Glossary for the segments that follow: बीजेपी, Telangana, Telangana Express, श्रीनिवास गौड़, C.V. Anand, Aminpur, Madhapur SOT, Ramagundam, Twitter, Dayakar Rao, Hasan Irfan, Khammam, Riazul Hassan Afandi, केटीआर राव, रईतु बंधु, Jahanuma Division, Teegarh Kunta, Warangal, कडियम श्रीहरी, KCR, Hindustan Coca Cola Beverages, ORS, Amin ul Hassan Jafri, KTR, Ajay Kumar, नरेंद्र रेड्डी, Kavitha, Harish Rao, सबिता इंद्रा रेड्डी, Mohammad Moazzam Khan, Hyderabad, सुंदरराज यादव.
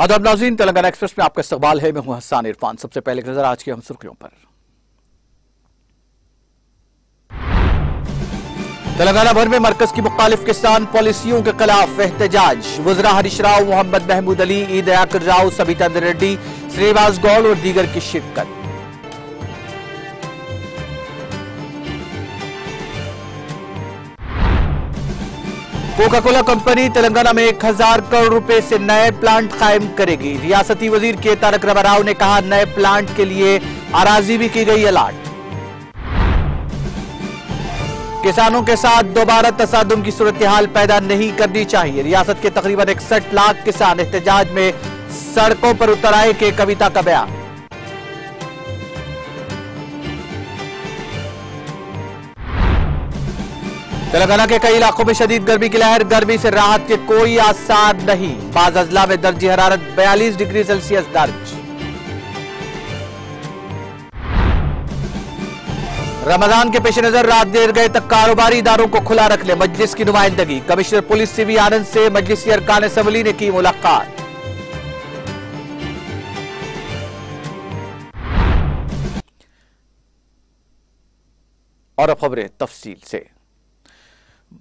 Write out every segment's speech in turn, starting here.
आदाब नाज़रीन, तेलंगाना एक्सप्रेस में आपका इस्तकबाल है। मैं हूं हसन इरफान। सबसे पहले नजर आज की अहम सुर्खियों पर। तेलंगाना भर में मरकज की मुखालिफ किसान पॉलिसियों के खिलाफ एहतजाज। वज़रा हरीश राव, मोहम्मद महमूद अली, दयाकर राव, सबिता इंद्रा रेड्डी, श्रीनिवास गौड़ और दीगर की शिरकत। कोका कोला कंपनी तेलंगाना में 1000 करोड़ रुपए से नए प्लांट कायम करेगी। रियासती वजीर केटीआर राव ने कहा, नए प्लांट के लिए आराजी भी की गई अलाट। किसानों के साथ दोबारा तसादुम की सूरत हाल पैदा नहीं करनी चाहिए। रियासत के तकरीबन 61 लाख किसान एहतजाज में सड़कों पर उतर आए। के कविता का बयान। तेलंगाना के कई इलाकों में शदीद गर्मी की लहर, गर्मी से राहत के कोई आसार नहीं। बाज अजला में दर्ज हरारत 42 डिग्री सेल्सियस दर्ज। रमजान के पेश नजर रात देर गए तक कारोबारी इदारों को खुला रखने मजलिस की नुमाइंदगी। Commissioner police CV. आनंद से मजलिसी अरकान असम्बली ने की मुलाकात। और अब खबरें तफसील से।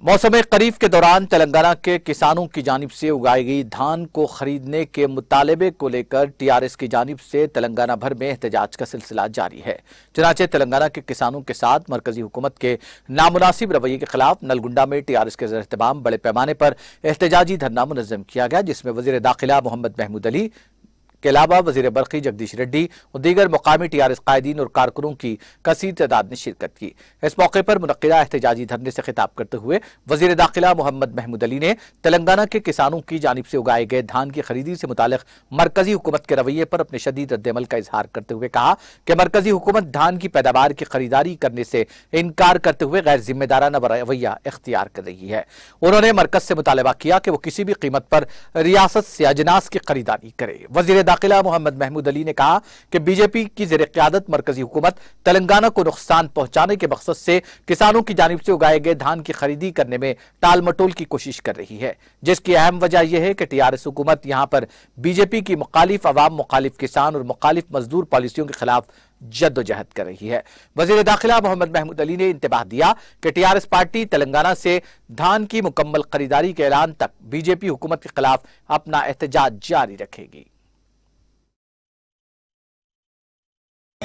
मौसम खरीफ के दौरान तेलंगाना के किसानों की जानिब से उगाई गई धान को खरीदने के मुतालबे को लेकर टीआरएस की जानिब से तेलंगाना भर में एहतजाज का सिलसिला जारी है। चुनाचे तेलंगाना के किसानों के साथ मरकजी हुकूमत के नामुनासिब रवैये के खिलाफ नलगुंडा में टीआरएस के ज़ेर-ए-एहतमाम बड़े पैमाने पर एहतजाजी धरना मुनज़्ज़म किया गया, जिसमें वज़ीर दाखिला मोहम्मद महमूद अली के अलावा वज़ीर बरक़ी जगदीश रेड्डी और दीगर मुकामी टीआरएस कायदीन और कारकुनों की कसीर तादाद ने शिरकत की। इस मौके पर मुनक़िदा एहतजाजी धरने से खिताब करते हुए वज़ीर दाखिला मोहम्मद महमूद अली ने तेलंगाना के किसानों की जानिब से उगाए गए धान की खरीदी से मुतालिक़ मरकजी हुकूमत के रवैये पर अपने शदीद रद्दमल का इजहार करते हुए कहा कि मरकजी हुकूमत धान की पैदावार की खरीदारी करने से इनकार करते हुए गैर जिम्मेदाराना रवैया इख्तियार कर रही है। उन्होंने मरकज से मुतालबा किया कि वो किसी भी कीमत पर रियासत से अजनास की खरीदारी करे। वज़ीर दाखिला मोहम्मद महमूद अली ने कहा कि बीजेपी की ज़ेरे क़यादत मरकजी हुकूमत तेलंगाना को नुकसान पहुंचाने के मकसद से किसानों की जानिब से उगाए गए धान की खरीदी करने में टाल मटोल की कोशिश कर रही है, जिसकी अहम वजह यह है कि टीआरएस हुकूमत यहां पर बीजेपी की मुखालिफ अवाम, मुखालिफ किसान और मुखालिफ मजदूर पॉलिसियों के खिलाफ जद्दोजहद कर रही है। वज़ीर दाखिला मोहम्मद महमूद अली ने इंतबाह दिया कि टीआरएस पार्टी तेलंगाना से धान की मुकम्मल खरीदारी के ऐलान तक बीजेपी हुकूमत के खिलाफ अपना एहतजाज जारी रखेगी।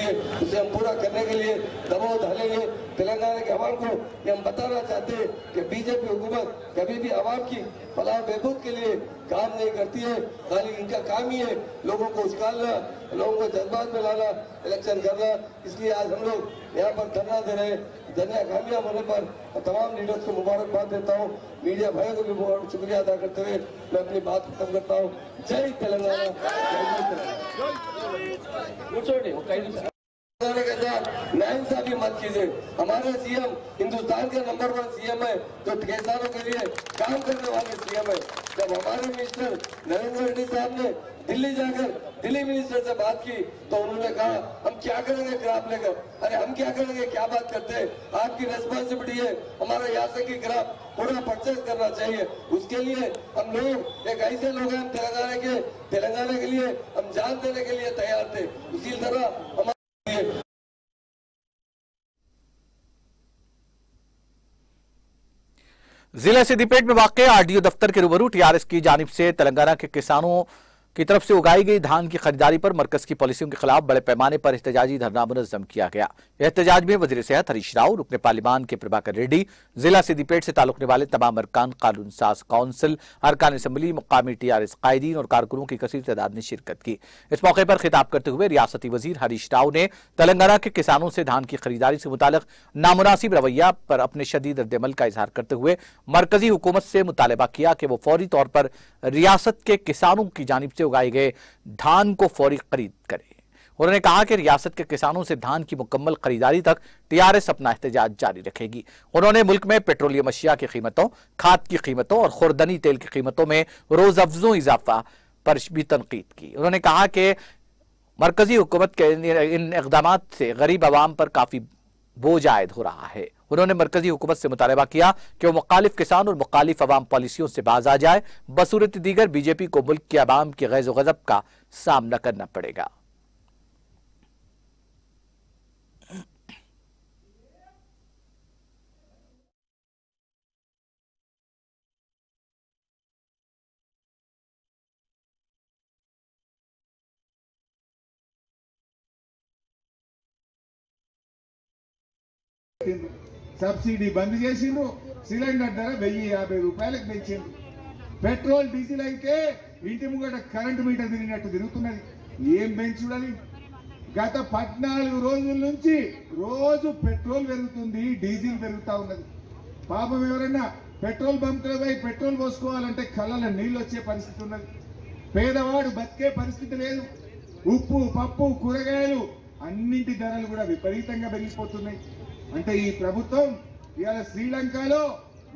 उसे हम पूरा करने के लिए दबाव डालेंगे। तेलंगाना के आवाम को ये हम बताना चाहते हैं कि बीजेपी हुकूमत कभी भी आवाम की फलाह बहबूद के लिए काम नहीं करती है। खाली इनका काम ही है लोगों को उछालना, लोगों को जज्बात में लाना, इलेक्शन करना। इसलिए आज हम लोग यहाँ पर धरना दे रहे हैं। धरना कामयाब होने पर तमाम लीडर्स को मुबारकबाद देता हूँ। मीडिया भाइयों को भी बहुत शुक्रिया अदा करते हुए मैं अपनी बात खत्म करता हूँ। जय तेलंगाना। नाइंसाफी मत कीजिए। हमारे सीएम हिंदुस्तान के नंबर 1 सीएम है, जो किसानों के लिए काम करने वाले सीएम है। जब हमारे मिनिस्टर नरेंद्र रेड्डी साहब ने दिल्ली जाकर दिल्ली मिनिस्टर से बात की तो उन्होंने कहा, हम क्या करेंगे ग्राफ लेकर? अरे हम क्या करेंगे, क्या बात करते हैं? आपकी रेस्पॉन्सिबिलिटी है हमारा यहाँ की ग्राफ पूरा परचेज करना चाहिए। उसके लिए हम लोग एक ऐसे लोग हैं, हम तेलंगाना के लिए हम जान देने के लिए तैयार थे। उसी तरह जिला सिद्दीपेट में वाक़ आरडीओ दफ्तर के रूबरू टीआरएस की जानिब से तेलंगाना के किसानों की तरफ से उगाई गई धान की खरीदारी पर मरकज की पॉलिसियों के खिलाफ बड़े पैमाने पर एहतजाजी धरना मुनज़्ज़म किया गया। एहतजाज में वज़ीर सेहत हरीश राव, रुकने पार्लिमान के प्रभाकर रेड्डी, जिला सिद्दीपेट से ताल्लुक़ रखने वाले तमाम अरकान, कानून साज काउंसिल, अरकान असम्बली, मुकामी टीआरएस कायदीन और कारकुनों की कसीर तादाद ने शिरकत की। इस मौके पर खिताब करते हुए रियासती वजीर हरीश राव ने तेलंगाना के किसानों से धान की खरीदारी से मुतालिक़ नामुनासिब रवैया पर अपने शदीद रद्दमल का इजहार करते हुए मरकजी हुकूमत से मुतालबा किया कि वो फौरी तौर पर रियासत के किसानों की जानिब से उगाए गए धान को फौरी खरीद करें। उन्होंने कहा कि रियासत के किसानों से धान की मुकम्मल खरीदारी तक टीआरएस अपना एहतजाज जारी रखेगी। उन्होंने मुल्क में पेट्रोलियम अशिया की कीमतों, खाद की कीमतों और खुर्दनी तेल की कीमतों में रोज अफजों इजाफा पर भी तनकीद की। उन्होंने कहा कि मरकजी हुकूमत के इन इकदामात से गरीब आवाम पर काफी बोझ आयद हो रहा है। उन्होंने मरकजी हुकूमत से मुतालबा किया कि वो मुखालिफ किसान और मुखालिफ अवाम पॉलिसियों से बाज आ जाए। बसूरत दीगर बीजेपी को मुल्क की आवाम की गैज़ व गज़ब का सामना करना पड़ेगा। సబ్సిడీ బంద్ చేసిండు, సిలిండర్ ధర 1050 రూపాయలకు పెంచిండు, పెట్రోల్ డీజిల్ అయితే ఇంటి ముంగట కరెంట్ మీటర్ తిరిగినట్టు తిరుగుతున్నది, ఏం పెంచుడని। గత 14 రోజుల నుంచి రోజు పెట్రోల్ పెరుగుతుంది, డీజిల్ పెరుగుతా ఉన్నది। పాపం ఎవరైనా పెట్రోల్ బంకులపై పెట్రోల్ పోసుకోవాలంటే కళ్ళలో నీళ్ళు వచ్చే పరిస్థితి ఉన్నది। పేదవాడు బతికే పరిస్థితి లేదు। ఉప్పు, పప్పు, కూరగాయలు అన్నింటి ధరలు కూడా విపరీతంగా పెరిగిపోతున్నాయి। అంటే ఈ ప్రభుత్వం ఇయాల శ్రీలంకలో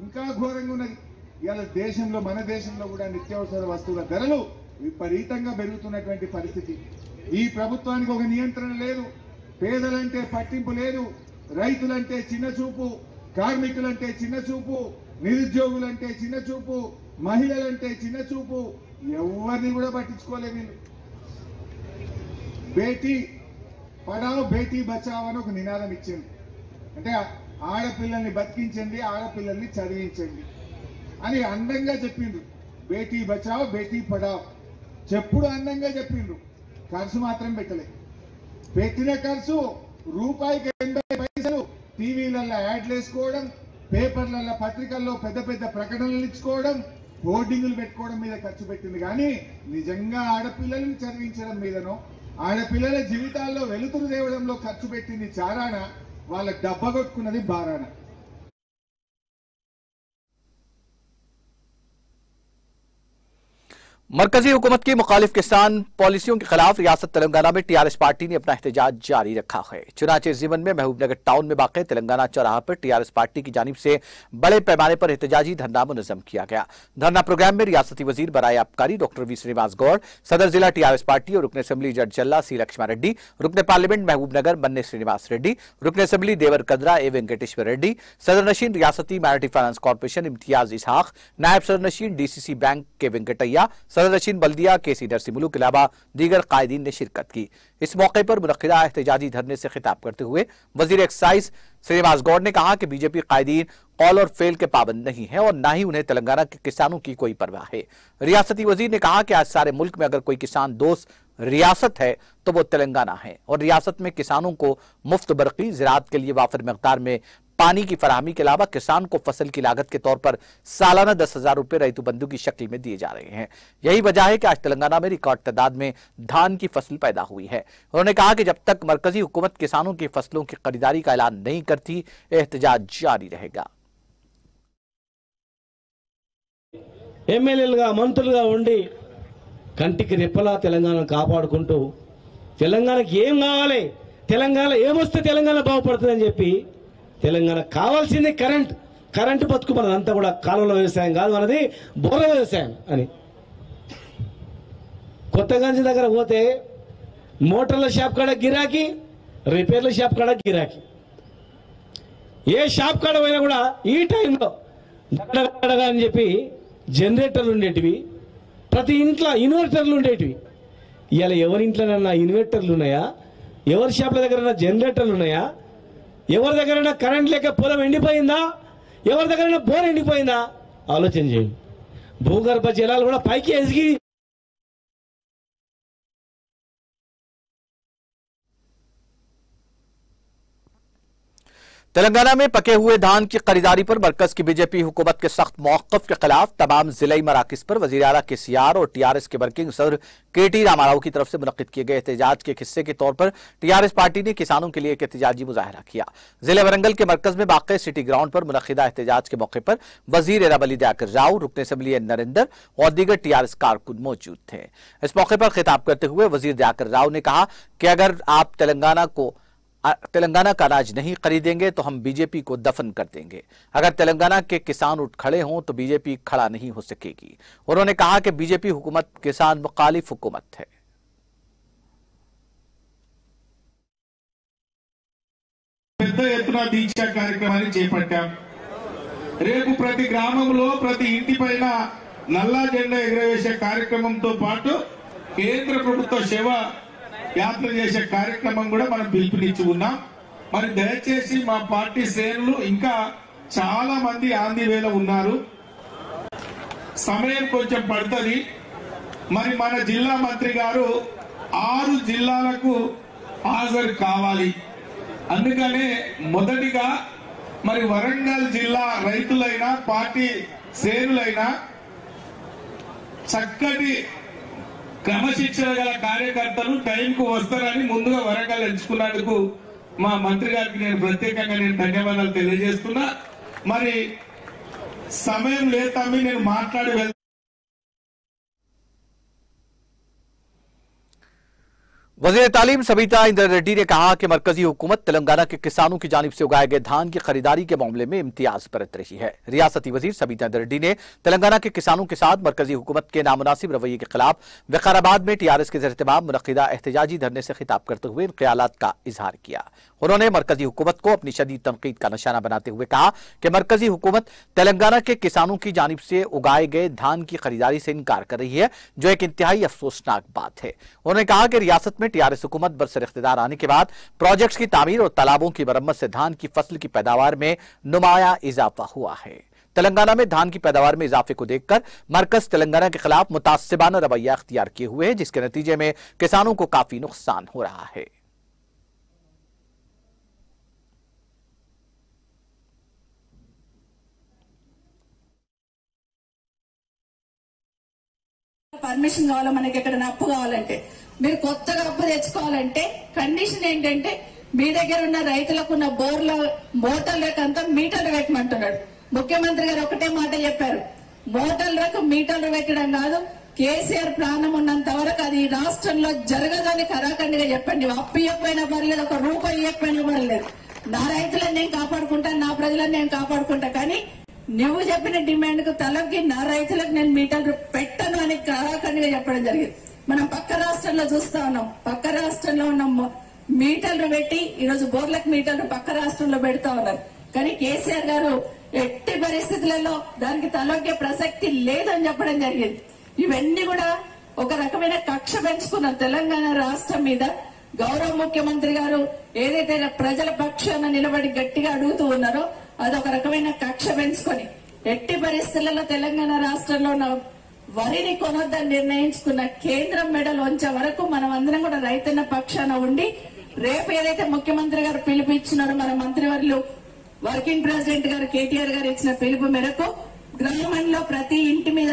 ఇంకా ఘోరంగా ఉన్నది। ఇయాల దేశంలో, మన దేశంలో కూడా నిత్యావసర వస్తువుల ధరలు విపరీతంగా పెరుగుతున్నటువంటి పరిస్థితి। ఈ ప్రభుత్వానికి ఒక నియంత్రణ లేదు। పేదలంటే పట్టింపు లేదు, రైతులంటే చిన్న చూపు, కార్మికులంటే చిన్న చూపు, నిరుద్యోగులంటే చిన్న చూపు, మహిళలంటే చిన్న చూపు, ఎవరిని కూడా పట్టించుకోలేదు వీళ్ళు। బేటీ పడావ్ బేటీ బచావ్ అని ఒక నినాదం ఇచ్చింది। అంటే ఆడపిల్లల్ని బతికించండి, ఆడపిల్లల్ని చదివించండి అని అందంగా చెప్పిండ్రు। బేటీ బచావ్ బేటీ పడావ్ చెప్పుడు అందంగా చెప్పిండ్రు, ఖర్చు మాత్రం పెట్టలే। పెట్టిన ఖర్చు రూపాయికి 80 పైసలు, టీవీలలో యాడ్లు వేసుకోవడం, పేపర్లలో, పత్రికల్లో పెద్ద పెద్ద ప్రకటనలు ఇచ్చుకోవడం, హోర్డింగులు పెట్టుకోవడం మీద ఖర్చు పెట్టింది। కానీ నిజంగా ఆడపిల్లల్ని చదివించడం మీదనో, ఆడపిల్లల జీవితాల్లో వెలుతురు తేవడంలో ఖర్చు పెట్టింది చారాన, వాళ్ళ డబ్బా కొట్టుకున్నది బారాన। मरकजी हुकूमत की मुखालिफ किसान पॉलिसियों के खिलाफ रियासत तेलंगाना में टीआरएस पार्टी ने अपना एहतजाज जारी रखा है। चुनाचे जीवन में महबूबनगर टाउन में वाक़ तेलंगाना चौराहा पर टीआरएस पार्टी की जानिब से बड़े पैमाने पर एहतजाजी धरना मुनज़म किया गया। धरना प्रोग्राम में रियासती वजीर बराए आबकारी डॉक्टर वी श्रीनिवास गौड़, सदर जिला टीआरएस पार्टी और रुकन असम्बली जट जल्ला सी लक्ष्मा रेड्डी, रुकन पार्लियामेंट महबूबनगर मन्ने श्रीनिवास रेड्डी, रुकन असम्बली देवर कदरा ए वेंकटेश्वर रेड्डी, सदर नशीन रियासती minority finance corporation Imtiaz Ishaq, नायब सदर नशीन डीसीसी बैंक के वेंकटैया, सदर नशीन बल्दिया केसी नरसिमुलु के अलावा दीगर कायदीन ने शिरकत की। इस मौके पर मुनक़िदा एहतजाजी धरने से खिताब करते हुए वजीर एक्साइज श्रीनिवास गौड़ ने कहा कि बीजेपी कायदीन कॉल और फेल के पाबंद नहीं है और ना ही उन्हें तेलंगाना के किसानों की कोई परवाह है। रियासती वजीर ने कहा कि आज सारे मुल्क में अगर कोई किसान दोस्त रियासत है तो वो तेलंगाना है और रियासत में किसानों को मुफ्त बरक़ी, ज़राअत के लिए वाफर मकदार में पानी की फराहमी के अलावा किसान को फसल की लागत के तौर पर सालाना 10,000 रुपये रईतु बंधु की शक्ल में दिए जा रहे हैं। यही वजह है कि आज तेलंगाना में रिकॉर्ड तादाद में धान की फसल पैदा हुई है। उन्होंने कहा कि जब तक मरकजी हुकूमत किसानों की फसलों की खरीदारी का ऐलान नहीं करती, एहतजाज जारी रहेगा। ఎమ్మెల్యేలుగా మంత్రులుగా ఉండి కంటికి రెప్పలా తెలంగాణను కాపాడుకుంటూ తెలంగాణకి ఏం కావాలి, తెలంగాణ ఏమొస్తే తెలంగాణ బాగుపడుతుందని చెప్పి తెలంగాణ కావాల్సింది కరెంట్, కరెంటు బతుకు మనదంతా కూడా కాలువల వ్యవసాయం కాదు, మనది బోర్ల వ్యవసాయం అని కొత్తగంజి దగ్గర పోతే మోటార్ల షాప్ కాడ గిరాకీ, రిపేర్ల షాప్ కాడ గిరాకీ, ఏ షాప్ కాడ పోయినా కూడా ఈ టైంలో గడగడగా అని చెప్పి జనరేటర్లు ఉండేటివి, ప్రతి ఇంట్లో ఇన్వర్టర్లు ఉండేటివి। ఇలా ఎవరి ఇంట్లోనన్నా ఇన్వర్టర్లు ఉన్నాయా? ఎవరి షాప్ల దగ్గర జనరేటర్లు ఉన్నాయా? ఎవరి దగ్గరైనా కరెంట్ లేక పొలం ఎండిపోయిందా? ఎవరి దగ్గరైనా బోర్ ఎండిపోయిందా? ఆలోచన చేయండి। భూగర్భ జలాలు కూడా పైకి ఎదిగి तेलंगाना में पके हुए धान की खरीदारी पर मरकज की बीजेपी हुकूमत के सख्त मौकफ के खिलाफ तमाम जिलाई मराकज पर वजीर आला केसीआर और टीआरएस के वर्किंग सदर केटी रामाराव की तरफ से मुनक़िद किए गए एहतजाज के हिस्से के तौर पर टीआरएस पार्टी ने किसानों के लिए एक एहतजाजी मुजाहरा किया। जिले वरंगल के मरकज में वाक़ सिटी ग्राउंड पर मुनक़िदा एहतजाज के मौके पर वजीर एरावली दयाकर राव, रुकन असम्बली नरेंद्र और दीगर टीआरएस कारकुन मौजूद थे। इस मौके पर खिताब करते हुए वजीर दयाकर राव ने कहा कि अगर आप तेलंगाना का अनाज नहीं खरीदेंगे तो हम बीजेपी को दफन कर देंगे। अगर तेलंगाना के किसान उठ खड़े हों तो बीजेपी खड़ा नहीं हो सकेगी। उन्होंने कहा कि बीजेपी हुकूमत किसान मुखालिफ हुकूमत है। పెద్ద ఎత్తున దీక్ష కార్యక్రమాన్ని చేపట్టాం. రేపు ప్రతి గ్రామంలో ప్రతి ఇంటిపైన నల్లా జెండా ఎగురవేసే కార్యక్రమంతో పాటు కేంద్ర ప్రభుత్వ శివ యాత్ర చేసే కార్యక్రమం కూడా మనం పిలుపునిచ్చి ఉన్నాం. మరి దయచేసి మా పార్టీ శ్రేణులు ఇంకా చాలా మంది ఆందోళన ఉన్నారు. సమయం కొంచెం పడుతుంది. మరి మన జిల్లా మంత్రి గారు 6 జిల్లాలకు హాజరు కావాలి. అందుకనే మొదటిగా మరి వరంగల్ జిల్లా రైతులైన పార్టీ శ్రేణులైన చక్కటి క్రమశిక్షణ గల కార్యకర్తలు టైంకు వస్తారని ముందుగా వరంగల్ ఎంచుకున్నందుకు మా మంత్రి గారికి నేను ప్రత్యేకంగా ధన్యవాదాలు తెలియజేస్తున్నా. మరి సమయం లేదమ్మి నేను మాట్లాడి వెళ్తాను. वज़ीर तालीम सबीता इंद्रा रेड्डी ने कहा कि मरकजी हुकूमत तेलंगाना के किसानों की जानिब से उगाए गए धान की खरीदारी के मामले में इम्तियाज बरत रही है. रियासती वजीर सबीता इंद्रा रेड्डी ने तेलंगाना के किसानों के साथ मरकजी हुकूमत के नामुनासिब रवैये के खिलाफ विकाराबाद में TRS के ज़ेर-ए-एहतमाम मुनक़िदा एहतजाजी धरने से खिताब करते हुए इन ख्यालात का इजहार किया. उन्होंने मरकजी हुकूमत को अपनी शदीद तनकीद का निशाना बनाते हुए कहा कि मरकजी हुकूमत तेलंगाना के किसानों की जानिब से उगाए गए धान की खरीदारी से इनकार कर रही है, जो एक इंतहाई अफसोसनाक बात है. उन्होंने कहा कि रियासत में TRS हुकूमत बरसर इख्तियार आने के बाद प्रोजेक्ट्स की तामीर और तालाबों की मरम्मत से धान की फसल की पैदावार में नुमाया इजाफा हुआ है. तेलंगाना में धान की पैदावार में इजाफे को देखकर मरकज तेलंगाना के खिलाफ मुतासिबाना रवैया अख्तियार किए हुए है, जिसके नतीजे में किसानों को काफी नुकसान हो रहा है. పర్మిషన్ కావాలా మనకి, ఎక్కడైనా అప్పు కావాలంటే, మీరు కొత్తగా అప్పు తెచ్చుకోవాలంటే కండిషన్ ఏంటంటే మీ దగ్గర ఉన్న రైతులకు ఉన్న బోర్ల మోటార్ల రకంతా మీటర్లు పెట్టమంటున్నాడు. ముఖ్యమంత్రి గారు ఒకటే మాట చెప్పారు, మోటార్ల రకం మీటర్లు పెట్టడం కాదు, KCR ప్రాణం ఉన్నంత వరకు అది రాష్ట్రంలో జరగదని కరాఖండిగా చెప్పండి. అప్పు ఇవ్వకపోయినా పర్లేదు, ఒక రూపాయి ఇవ్వకపోయినా పర్లేదు, నా రైతులను నేను కాపాడుకుంటా, నా ప్రజలను నేను కాపాడుకుంటా. కానీ నువ్వు చెప్పిన డిమాండ్ కు తలకి నా రైతులకు నేను మీటర్లు పెట్టను అని కరాఖండిగా చెప్పడం జరిగింది. మనం పక్క రాష్ట్రంలో చూస్తా ఉన్నాం, పక్క రాష్ట్రంలో ఉన్న మీటర్లు పెట్టి ఈరోజు బోర్లకు మీటర్లు పక్క రాష్ట్రంలో పెడతా ఉన్నారు. కానీ KCR గారు ఎట్టి పరిస్థితులలో దానికి తలొక్కే ప్రసక్తి లేదని చెప్పడం జరిగింది. ఇవన్నీ కూడా ఒక రకమైన కక్ష పెంచుకున్న తెలంగాణ రాష్ట్రం మీద గౌరవ ముఖ్యమంత్రి గారు ఏదైతే ప్రజల పక్షాన నిలబడి గట్టిగా అడుగుతూ ఉన్నారో అదొక రకమైన కక్ష పెంచుకొని ఎట్టి పరిస్థితులలో తెలంగాణ రాష్ట్రంలో ఉన్న వరిని కొనొద్దని నిర్ణయించుకున్న కేంద్రం మెడల్ వంచే వరకు మనం అందరం కూడా రైతన్న పక్షాన ఉండి రేపు ఏదైతే ముఖ్యమంత్రి గారు పిలుపునిచ్చారో మన మంత్రివర్యులు వర్కింగ్ ప్రెసిడెంట్ గారు KTR గారు ఇచ్చిన పిలుపు మేరకు గ్రామంలో ప్రతి ఇంటి మీద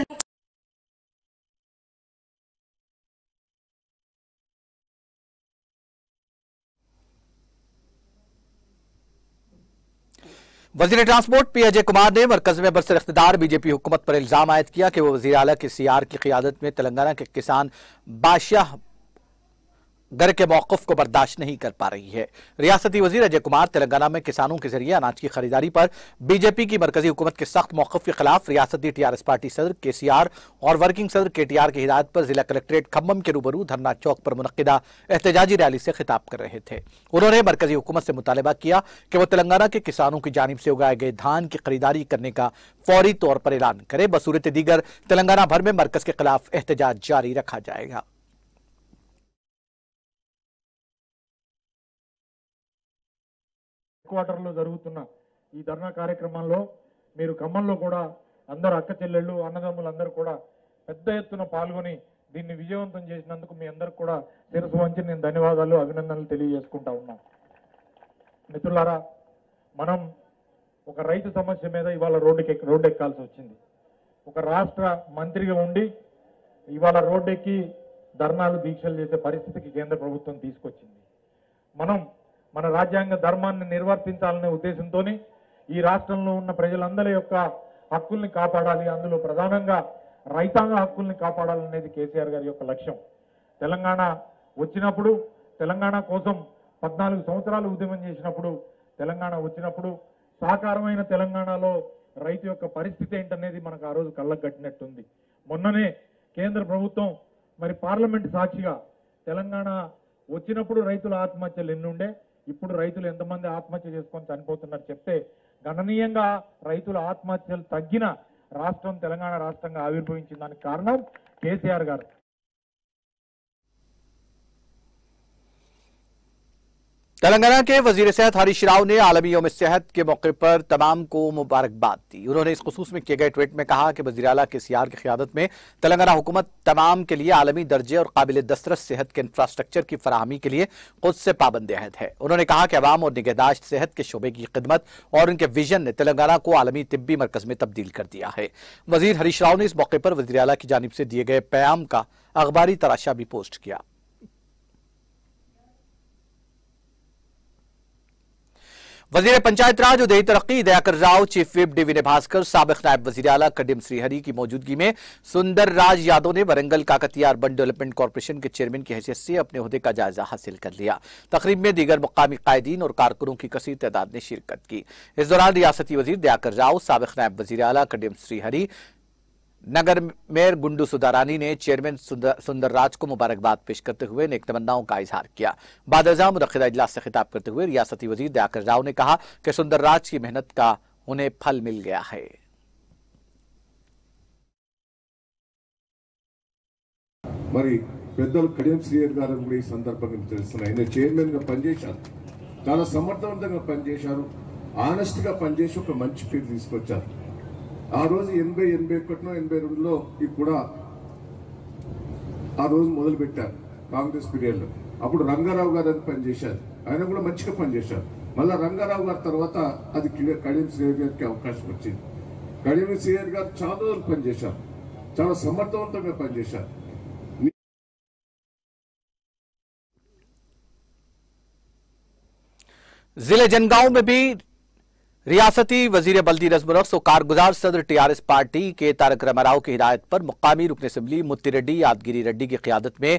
वजीर ट्रांसपोर्ट पी अजय कुमार ने मरकज में बरसर इख्तियार बीजेपी हुकूमत पर इल्जाम आयद किया कि वो वजीर आला KCR की क़ियादत में तेलंगाना के किसान बादशाह गर के मौक़िफ़ को बर्दाश्त नहीं कर पा रही है. रियासती वजीर अजय कुमार तेलंगाना में किसानों के जरिए अनाज की खरीदारी पर बीजेपी की मरकजी हुकूमत के सख्त मौक़िफ़ के खिलाफ रियासती TRS पार्टी सदर KCR और वर्किंग सदर KTR की हिदायत पर जिला कलेक्ट्रेट खम्मम के रूबरू धरना चौक पर मुनक़िदा एहतजाजी रैली से खिताब कर रहे थे. उन्होंने मरकजी हुकूमत से मुतालबा किया कि वह तेलंगाना के किसानों की जानिब से उगाए गए धान की खरीदारी करने का फौरी तौर पर ऐलान करे. बसूरत दीगर तेलंगाना भर में मरकज के खिलाफ एहतजाज जारी रखा जाएगा. క్వార్టర్లో జరుగుతున్న ఈ ధర్నా కార్యక్రమంలో మీరు ఖమ్మంలో కూడా అందరు అక్క చెల్లెళ్ళు అన్నదమ్ములు అందరూ కూడా పెద్ద ఎత్తున పాల్గొని దీన్ని విజయవంతం చేసినందుకు మీ అందరికి కూడా శిరసు వంచి నేను ధన్యవాదాలు అభినందనలు తెలియజేసుకుంటా ఉన్నాను. మిత్రులారా, మనం ఒక రైతు సమస్య మీద ఇవాళ రోడ్డెక్కాల్సి వచ్చింది. ఒక రాష్ట్ర మంత్రిగా ఉండి ఇవాళ రోడ్డెక్కి ధర్నాలు దీక్షలు చేసే పరిస్థితికి కేంద్ర ప్రభుత్వం తీసుకొచ్చింది. మనం మన రాజ్యాంగ ధర్మాన్ని నిర్వర్తించాలనే ఉద్దేశంతో ఈ రాష్ట్రంలో ఉన్న ప్రజలందరి యొక్క హక్కుల్ని కాపాడాలి, అందులో ప్రధానంగా రైతాంగ హక్కుల్ని కాపాడాలనేది KCR గారి యొక్క లక్ష్యం. తెలంగాణ వచ్చినప్పుడు, తెలంగాణ కోసం 14 సంవత్సరాలు ఉద్యమం చేసినప్పుడు, తెలంగాణ వచ్చినప్పుడు సాకారమైన తెలంగాణలో రైతు యొక్క పరిస్థితి ఏంటనేది మనకు ఆ రోజు కళ్ళకు కట్టినట్టుంది. మొన్ననే కేంద్ర ప్రభుత్వం మరి పార్లమెంట్ సాక్షిగా తెలంగాణ వచ్చినప్పుడు రైతుల ఆత్మహత్యలు ఎన్నుండే, ఇప్పుడు రైతులు ఎంతమంది ఆత్మహత్య చేసుకొని చనిపోతున్నారు చెప్తే గణనీయంగా రైతుల ఆత్మహత్యలు తగ్గిన రాష్ట్రం తెలంగాణ రాష్ట్రంగా ఆవిర్భవించిన దానికి కారణం కేసీఆర్ గారు. तेलंगाना के वजीर सेहत हरीश राव ने आलमी योम सेहत के मौके पर तमाम को मुबारकबाद दी. उन्होंने इस खुसूस में किए गए ट्वीट में कहा कि वजीर आला केसीआर की क़ियादत में तेलंगाना हुकूमत तमाम के लिए आलमी दर्जे और काबिल दस्तरस सेहत के इंफ्रास्ट्रक्चर की फराहमी के लिए खुद से पाबंद अहद है. उन्होंने कहा कि अवाम और निगहदाश्त सेहत के शोबे की खिदमत और उनके विजन ने तेलंगाना को आलमी तिब्बी मरकज में तब्दील कर दिया है. वजीर हरीश राव ने इस मौके पर वजीर आला की जानिब से दिए गए पैगाम का अखबारी तराशा भी पोस्ट किया. वजीर पंचायत राज उदयी तरक्की Dayakar Rao, chief whip DV Bhaskar, साबिक नायब वजीर आला कडिम श्रीहरी की मौजूदगी में सुंदरराज यादव ने Warangal Kakatiya urban development corporation के चेयरमैन की हैसियत से अपने ओहदे का जायजा हासिल कर लिया. तकरीब में दीगर मुकामी कायदीन और कारकुनों की कसीर तादाद ने शिरकत की. इस दौरान रियासती वजीर दयाकर राव, साबिक नायब वजीर आला कडिम श्रीहरी, नगर मेयर गुंडू सुदारानी ने चेयरमैन सुंदरराज को मुबारकबाद पेश करते हुए नेकतमन्नाओं का इजहार किया. बाद अज़ां मुनअक़िदा इजलास से खिताब करते हुए रियासती वजीर दयाकर राव ने कहा कि सुंदरराज की मेहनत का उन्हें फल मिल गया है. मरी पेदल कडियम सीएड गारु गुडी संदर्भंगा तेलुस्तुन्नायि. ईयన चेयरमैन गा पनिचेशारु, चाला समर्थवंतंगा पनिचेशारु, आनेस्ट गा पनिचेशि ओक मंचि पेरु तीसुकोच्चारु. ఆ రోజు 80, 81, 82లో ఇది కూడా ఆ రోజు మొదలు పెట్టారు కాంగ్రెస్ పీరియడ్ లో. అప్పుడు రంగారావు గారు అది పనిచేశారు, ఆయన కూడా మంచిగా పనిచేశారు. మళ్ళీ రంగారావు గారి తర్వాత అది కడియం శ్రీహరి గారికి అవకాశం వచ్చింది. కడియం శ్రీహరి గారు చాలా రోజులు పనిచేశారు, చాలా సమర్థవంతంగా పనిచేశారు. जिले जनगांव में भी रियासती वजीर बल्दी नजमनक्स और कारगुजार सदर टीआरएस पार्टी के तारक रामाराव की हिदायत पर मुकामी रुकन असम्बली मुत्ती रेड्डी यादगिरी रेड्डी की क़ियादत में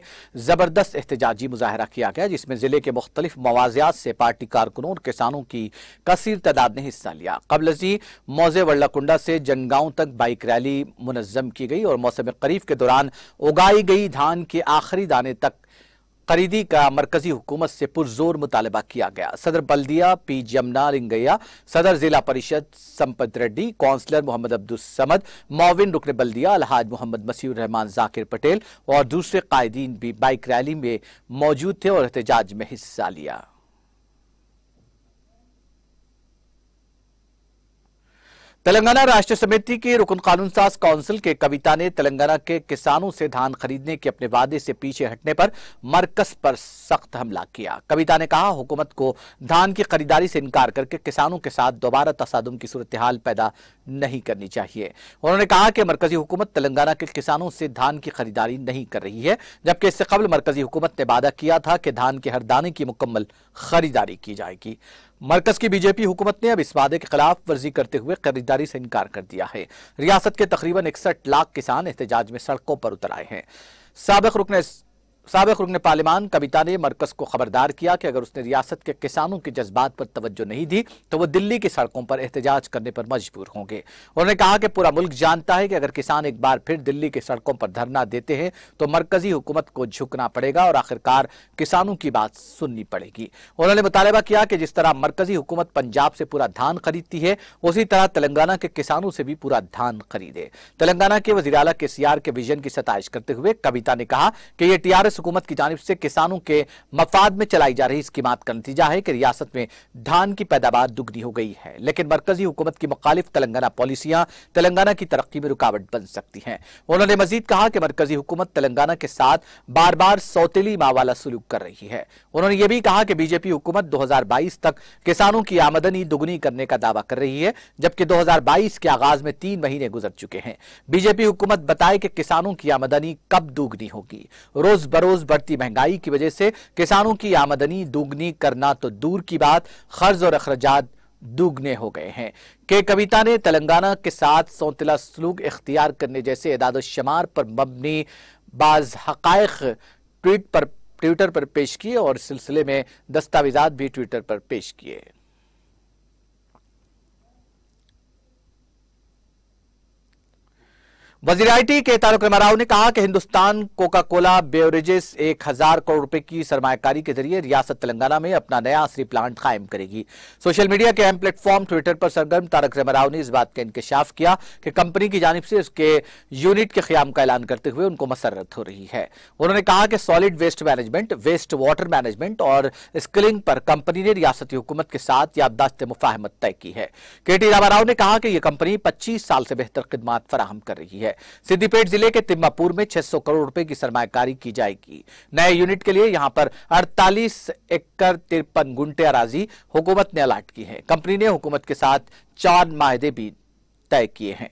ज़बरदस्त एहतजाजी मुजाहरा किया गया, जिसमें जिले के मुख्तलिफ मवाजियात से पार्टी कारकुनों और किसानों की कसीर तादाद ने हिस्सा लिया. कबल अज़ी मौजे वर्लाकुंडा से जनगांव तक बाइक रैली मुनज़्ज़म की गई और मौसम खरीफ के दौरान उगाई गई धान के आखिरी दाने तक खरीदी का मरकजी हुकूमत से पुरजोर मुतालबा किया गया. सदर बल्दिया पी जमना लिंगैया, सदर जिला परिषद संपत रेड्डी, काउंसलर मोहम्मद अब्दुल समद, मोविन रुकन बल्दिया अलहाज मोहम्मद मसीह रहमान जाकिर पटेल और दूसरे कायदीन भी बाइक रैली में मौजूद थे और एहतजाज में हिस्सा लिया. तेलंगाना राष्ट्र समिति के रुकन कानून साज काउंसिल के कविता ने तेलंगाना के किसानों से धान खरीदने के अपने वादे से पीछे हटने पर मरकज पर सख्त हमला किया. कविता ने कहा हुकूमत को धान की खरीदारी से इनकार करके किसानों के साथ दोबारा तसादुम की सूरत हाल पैदा नहीं करनी चाहिए. उन्होंने कहा कि मरकजी हुकूमत तेलंगाना के किसानों से धान की खरीदारी नहीं कर रही है, जबकि इससे कबल मरकजी हुकूमत ने वादा किया था कि धान के हर दाने की मुकम्मल खरीदारी की जाएगी. मरकज की बीजेपी हुकूमत ने अब इस वादे के खिलाफ वर्जी करते हुए खरीदारी से इनकार कर दिया है. रियासत के तकरीबन 61 लाख किसान एहतजाज में सड़कों पर उतर आए हैं. साबिक रुकने पार्लिमान कविता ने मरकज को खबरदार किया कि अगर उसने रियासत के किसानों के जज्बात पर तवज्जो नहीं दी तो वो दिल्ली की सड़कों पर एहतजाज करने पर मजबूर होंगे. उन्होंने कहा कि पूरा मुल्क जानता है कि अगर किसान एक बार फिर दिल्ली की सड़कों पर धरना देते हैं तो मरकजी हुकूमत को झुकना पड़ेगा और आखिरकार किसानों की बात सुननी पड़ेगी. उन्होंने मुतालबा किया कि जिस तरह मरकजी हुकूमत पंजाब से पूरा धान खरीदती है, उसी तरह तेलंगाना के किसानों से भी पूरा धान खरीदे. तेलंगाना के वज़ीर आला केसीआर के विजन की सताइश करते हुए कविता ने कहा कि ये टीआरएस हुकूमत की जानिब से किसानों के मफाद में चलाई जा रही स्कीमात का नतीजा है कि रियासत में धान की पैदावार दुगनी हो गई है, लेकिन मरकजी हुकूमत की मुखालिफ तेलंगाना पॉलिसियां तेलंगाना की तरक्की में रुकावट बन सकती हैं. उन्होंने मजीद कहा कि मरकजी हुकूमत तेलंगाना के साथ बार बार सौतेली माँ वाला सलूक कर रही है. उन्होंने ये भी कहा कि बीजेपी हुकूमत 2022 तक किसानों की आमदनी दुगनी करने का दावा कर रही है, जबकि 2022 के आगाज में 3 महीने गुजर चुके हैं. बीजेपी हुकूमत बताए कि किसानों की आमदनी कब दुगनी होगी. रोज बरोज बढ़ती महंगाई की वजह से किसानों की आमदनी दुगनी करना तो दूर की बात, खर्च और अखराजात दुगने हो गए हैं. के कविता ने तेलंगाना के साथ सौतेला सलूक इख्तियार करने जैसे एदाद-ओ-शमार पर मबनी बाज हकाइक ट्विटर पर पेश किए और इस सिलसिले में दस्तावेजात भी ट्विटर पर पेश किए. वजीरायटी के तारकरमा राव ने कहा कि Hindustan Coca Cola beverages 1000 crore रुपए की सरमाकारी के जरिए रियासत तेलंगाना में अपना नया असली प्लांट कायम करेगी। सोशल मीडिया के अहम प्लेटफॉर्म ट्विटर पर सरगर्म तारकरमा राव ने इस बात का इंकशाफ किया कि कंपनी की जानिब से इसके यूनिट के क़याम का ऐलान करते हुए उनको मसरत हो रही है। उन्होंने कहा कि solid waste management, waste water management और स्किलिंग पर कंपनी ने रियासती हुकूमत के साथ याबदाश्त मुफाहमत तय की है। KT रामाराव ने कहा कि यह कंपनी 25 साल से बेहतर खिदमात फराहम कर रही है। सिद्दीपेट जिले के तिम्मापुर में 600 करोड़ रुपए की सरमाकारी की जाएगी। नए यूनिट के लिए यहां पर 48 एकड़ 53 गुंटे अराजी हुकूमत ने अलाट की है। कंपनी ने हुकूमत के साथ 4 माहदे भी तय किए हैं।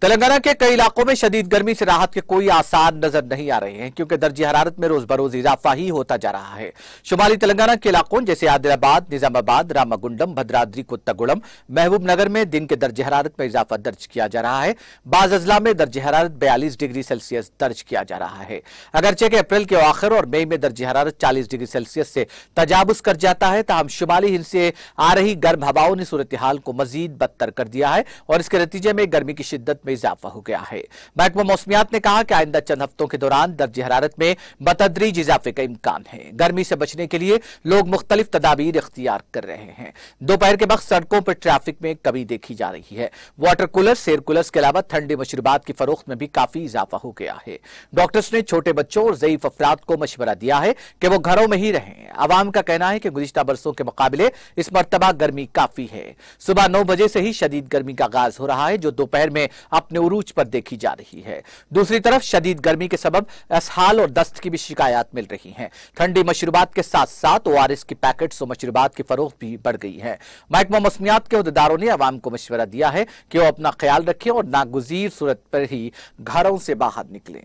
तेलंगाना के कई इलाकों में शदीद गर्मी से राहत के कोई आसार नजर नहीं आ रहे हैं, क्योंकि दर्जे हरारत में रोज बरोज इजाफा ही होता जा रहा है। शुमाली तेलंगाना के इलाकों जैसे हैदराबाद, निजामाबाद, रामागुंडम, भद्राद्री कोत्तागुड़म, महबूबनगर में दिन के दर्जे हरारत में इजाफा दर्ज किया जा रहा है। बाज अजला में दर्जे हरारत 42 डिग्री सेल्सियस दर्ज किया जा रहा है। अगरचे के अप्रैल के आखिर और मई में दर्जे हरारत 40 डिग्री सेल्सियस से तजावुज कर जाता है, ताहम शुमाली हिंद से आ रही गर्म हवाओं ने सूरत हाल को मजीद बदतर कर दिया है और इसके नतीजे में गर्मी की शिद्दत इजाफा हो गया है। महकमा मौसमियात ने कहा कि आइंदा चंद हफ्तों के दौरान दर्जे हरारत में बतदरीज इजाफे का इम्कान है। गर्मी से बचने के लिए लोग मुख्तलिफ तदाबीर इख्तियार कर रहे हैं। दोपहर के वक्त सड़कों पर ट्रैफिक में कमी देखी जा रही है। वाटर कूलर, सेर कूलर्स के अलावा ठंडे मशरूबात की फरोख्त में भी काफी इजाफा हो गया है। डॉक्टर्स ने छोटे बच्चों और ज़ईफ अफराद को मशवरा दिया है कि वो घरों में ही रहें। आवाम का कहना है कि गुज़िश्ता बरसों के मुकाबले इस मरतबा गर्मी काफी है। सुबह 9 बजे से ही शदीद गर्मी का आगाज हो रहा है, जो दोपहर में अपने उरूज पर देखी जा रही है। दूसरी तरफ शदीद गर्मी के सबब असहाल और दस्त की भी शिकायत मिल रही हैं। ठंडी मशरूबात के साथ साथ ORS की पैकेट्स और मशरूबात की फरोख्त भी बढ़ गई है। महकमा मौसमियात के अहदेदारों ने आवाम को मशवरा दिया है कि वो अपना ख्याल रखें और नागुज़ीर सूरत पर ही घरों से बाहर निकलें।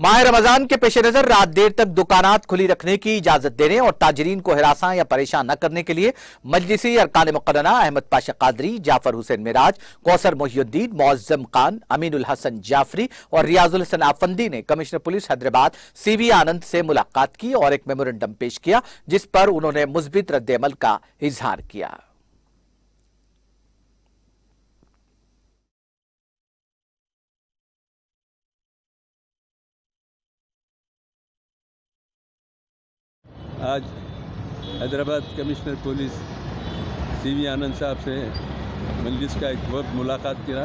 माह रमजान के पेश नजर रात देर तक दुकानात खुली रखने की इजाजत देने और ताजरीन को हिरासा या परेशान न करने के लिए मजलिसी अरकान मुकर्रना अहमद पाशा कादरी, जाफर हुसैन मिराज, कौसर मोहिउद्दीन, मुअज्जम खान, अमीन उल हसन जाफरी और रियाजुल हसन आफंदी ने commissioner police Hyderabad CB Anand से मुलाकात की और एक मेमोरेंडम पेश किया, जिस पर उन्होंने मुस्बित रद्देअमल का इजहार किया। आज Hyderabad commissioner police CB Anand साहब से मजलिस का एक वक्त मुलाकात किया,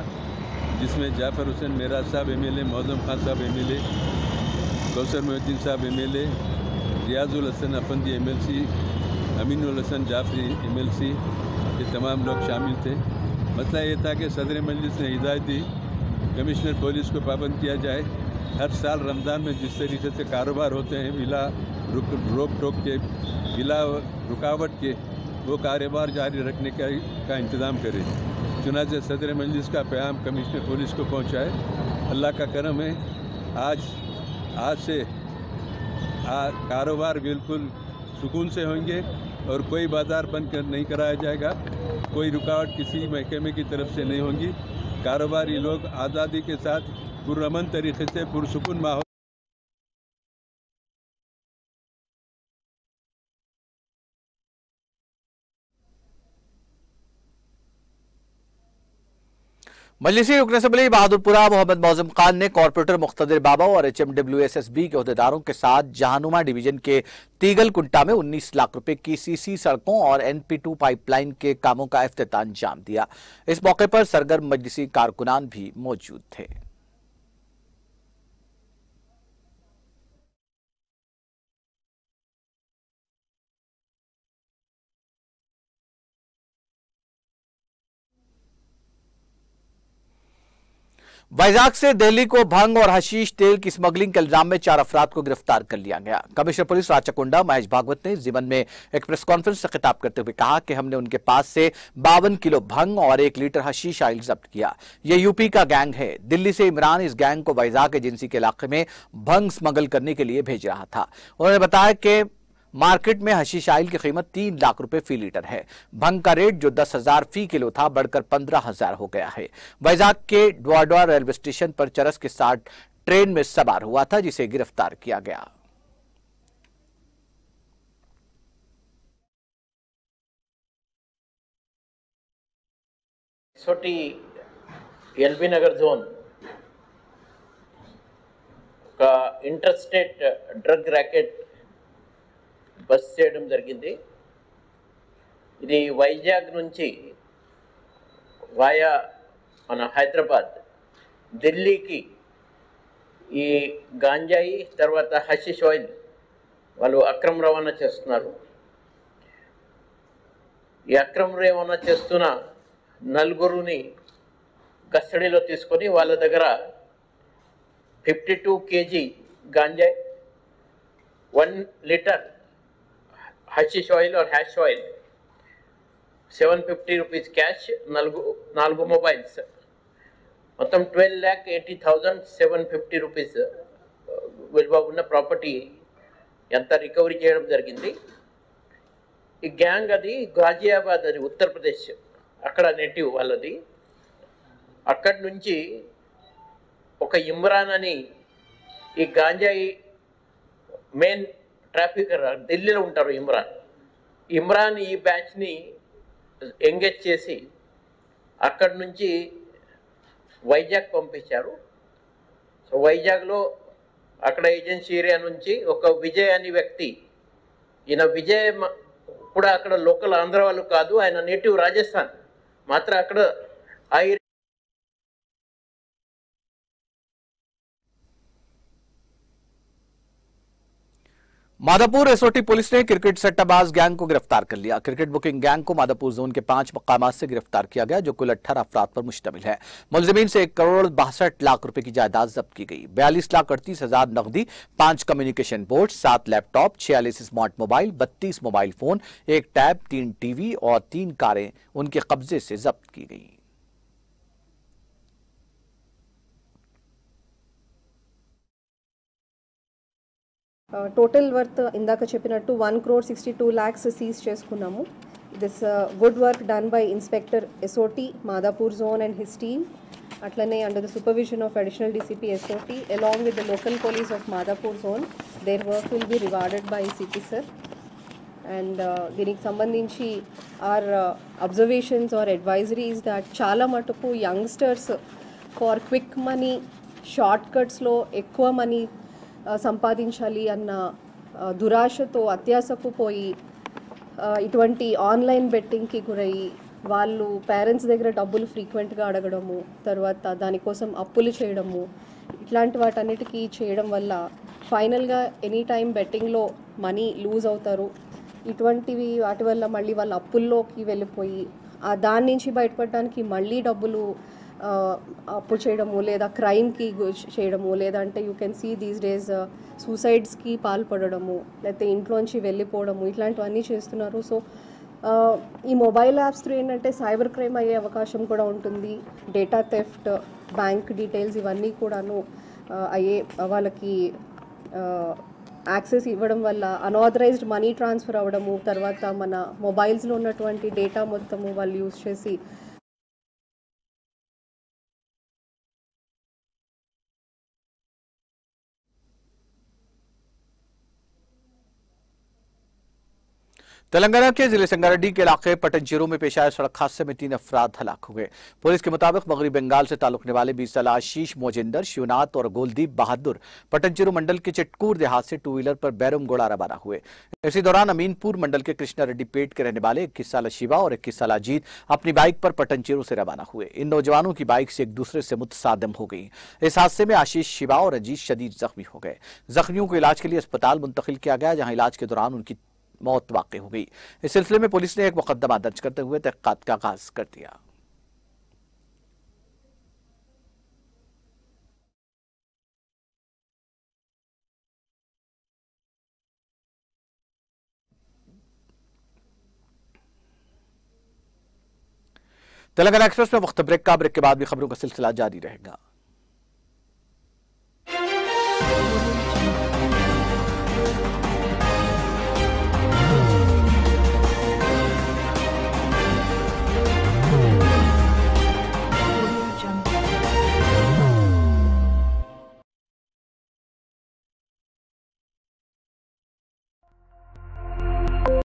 जिसमें जाफ़र हुसैन मेराज साहब MLA, मौजम खान साहब MLA, कौसर मोहिद्दीन साहब MLA, रियाजुल हसन अफंदी MLC, अमीन उल हसन जाफरी MLC, ये तमाम लोग शामिल थे। मसला ये था कि सदर मजलिस ने हिदायत दी कमिश्नर पुलिस को पाबंद किया जाए। हर साल रमज़ान में जिस तरीके से कारोबार होते हैं बिला रोक टोक के, बिला रुकावट के, वो कारोबार जारी रखने का इंतज़ाम करें। चुनांचे सदर मजलिस का पैगाम कमिश्नर पुलिस को पहुंचाए। अल्लाह का करम है आज से कारोबार बिल्कुल सुकून से होंगे और कोई बाज़ार बंद नहीं कराया जाएगा, कोई रुकावट किसी महकमे की तरफ से नहीं होगी। कारोबारी लोग आज़ादी के साथ पुरअमन तरीके से पुरसुकून माहौल। मजलिसी रुकन असम्बली बहादुरपुरा मोहम्मद मौजम खान ने कॉर्पोरेटर मुख्तदिर बाबा और HMWSSB के अहदेदारों के साथ जहानुमा डिवीजन के तीगल कुंटा में 19 लाख रुपए की CC सड़कों और NP2 पाइपलाइन के कामों का अफ्ताह अंजाम दिया। इस मौके पर सरगर्म मजलिसी कारकुनान भी मौजूद थे। वैजाग से दिल्ली को भंग और हशीश तेल की स्मगलिंग के इल्जाम में 4 अफराद को गिरफ्तार कर लिया गया। कमिश्नर पुलिस राचाकोंडा महेश भागवत ने जीवन में एक प्रेस कॉन्फ्रेंस से खिताब करते हुए कहा कि हमने उनके पास से 52 किलो भंग और 1 लीटर हशीश ऑयल जब्त किया। ये यूपी का गैंग है। दिल्ली से इमरान इस गैंग को वैजाग एजेंसी के इलाके में भंग स्मगल करने के लिए भेज रहा था। उन्होंने बताया कि मार्केट में हशीश आयल की कीमत 3 लाख रुपए फी लीटर है। भंग का रेट जो 10,000 फी किलो था बढ़कर 15,000 हो गया है। वैजाग के ड्वाडवा रेलवे स्टेशन पर चरस के साथ ट्रेन में सवार हुआ था, जिसे गिरफ्तार किया गया। छोटी एलबी नगर जोन का इंटरस्टेट ड्रग रैकेट बस చేయడం జరిగింది। ఇది వైజాగ్ నుంచి వాయా మన హైదరాబాద్ ఢిల్లీకి ఈ గాంజాయి తర్వాత హషిష్ ఆయిల్ వాళ్ళు అక్రమ రవాణా చేస్తున్నారు। ఈ అక్రమ రవాణా చేస్తున్న నలుగురుని కస్టడీలో తీసుకొని వాళ్ళ దగ్గర 52 కేజీ గాంజాయి 1 లీటర్ हशीश ऑयल और हैश ऑयल 750 रुपीस कैश नालगु मोबाइल्स मतलब 12,80,750 रुपीस విలువ ఉన్న ప్రాపర్టీ ఎంత రికవరీ చేయడం జరిగింది। ఈ గ్యాంగ్ అది గాజియాబాద్ అది ఉత్తరప్రదేశ్ అక్కడ నేటివ్ వాళ్ళది। అక్కడి నుంచి ఒక ఇమ్రాన్ అని ఈ గాంజాయి మెయిన్ ట్రాఫిక్ ఢిల్లీలో ఉంటారు। ఇమ్రాన్ ఈ బ్యాచ్ని ఎంగేజ్ చేసి అక్కడి నుంచి వైజాగ్ పంపించారు। సో వైజాగ్లో అక్కడ ఏజెన్సీ ఏరియా నుంచి ఒక విజయ్ అనే వ్యక్తి, ఈయన విజయ్ కూడా అక్కడ లోకల్ ఆంధ్ర వాళ్ళు కాదు, ఆయన నేటివ్ రాజస్థాన్, మాత్రం అక్కడ ఆ माधापुर एसओटी पुलिस ने क्रिकेट सट्टाबाज गैंग को गिरफ्तार कर लिया। क्रिकेट बुकिंग गैंग को माधापुर जोन के 5 मकामात से गिरफ्तार किया गया, जो कुल 18 अफराद पर मुश्तमिल है। मुलजमीन से 1,62,00,000 रुपए की जायदाद जब्त की गई। 42,38,000 नकदी, 5 communication board, 7 laptop, 46 smart mobile, 32 mobile phone, 1 tab, 3 TV और 3 कारें उनके कब्जे से जब्त की गई। టోటల్ వర్త్ ఇందాక చెప్పినట్టు 1,62,00,000 సీజ్ చేసుకున్నాము। This would work done by inspector SOT Madhapur zone and his team, అట్లనే under the supervision of additional DCP SOT along with the local police of Madhapur zone. Their work will be rewarded by CP sir. And దీనికి సంబంధించి our observations are advisories that చాలా మటుకు youngsters for quick money, short కట్స్లో ఎక్కువ money సంపాదించాలి అన్న దురాశతో అత్యాశకు పోయి ఇటువంటి ఆన్లైన్ బెట్టింగ్కి గురయ్యి వాళ్ళు పేరెంట్స్ దగ్గర డబ్బులు ఫ్రీక్వెంట్గా అడగడము, తర్వాత దానికోసం అప్పులు చేయడము, ఇట్లాంటి వాటన్నిటికీ చేయడం వల్ల ఫైనల్గా ఎనీ టైం బెట్టింగ్లో మనీ లూజ్ అవుతారు। ఇటువంటివి వాటి వల్ల మళ్ళీ వాళ్ళు అప్పుల్లోకి వెళ్ళిపోయి దాని నుంచి బయటపడడానికి మళ్ళీ డబ్బులు అప్పు చేయడము లేదా క్రైమ్కి చేయడము, లేదంటే you can see these days సూసైడ్స్కి పాల్పడము, లేకపోతే ఇంట్లోంచి వెళ్ళిపోవడము, ఇట్లాంటివన్నీ చేస్తున్నారు। సో ఈ మొబైల్ యాప్స్ త్రూ ఏంటంటే సైబర్ క్రైమ్ అయ్యే అవకాశం కూడా ఉంటుంది, డేటా థెఫ్ట్, బ్యాంక్ డీటెయిల్స్ ఇవన్నీ కూడాను అయ్యే వాళ్ళకి యాక్సెస్ ఇవ్వడం వల్ల అన్ఆథరైజ్డ్ మనీ ట్రాన్స్ఫర్ అవ్వడము, తర్వాత మన మొబైల్స్లో ఉన్నటువంటి డేటా మొత్తము వాళ్ళు యూజ్ చేసి तेलंगाना के जिले संगारेड्डी के इलाके पटनचेरू में पेश आए सड़क हादसे में 3 अफराद हलाक हो गए। पुलिस के मुताबिक मगरबी बंगाल से ताल्लुक रखने वाले 20 साल आशीष मोजेंदर, शिवनाथ और गोलदीप बहादुर पटनचेरू मंडल के चिटकूर देहात से टू व्हीलर पर बैरमगोड़ा रवाना हुए। इसी दौरान अमीनपुर मंडल के कृष्णा रेड्डी पेट के रहने वाले 21 साल शिवा और 21 साल अजीत अपनी बाइक पर पटनचेरू से रवाना हुए। इन नौजवानों की बाइक से एक दूसरे से मुतसादम हो गई। इस हादसे में आशीष, शिवा और अजीत शदीद जख्मी हो गए। जख्मियों को इलाज के लिए अस्पताल मुंतकिल किया गया, जहां इलाज के दौरान उनकी मौत वाकई हो गई। इस सिलसिले में पुलिस ने एक मुकदमा दर्ज करते हुए तहकीकात का आगाज कर दिया। तेलंगाना एक्सप्रेस में वक्त ब्रेक का, ब्रेक के बाद भी खबरों का सिलसिला जारी रहेगा।